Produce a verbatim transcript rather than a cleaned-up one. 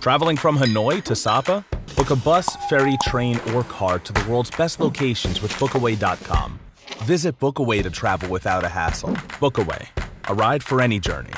Traveling from Hanoi to Sapa? Book a bus, ferry, train, or car to the world's best locations with bookaway dot com. Visit Bookaway to travel without a hassle. Bookaway, a ride for any journey.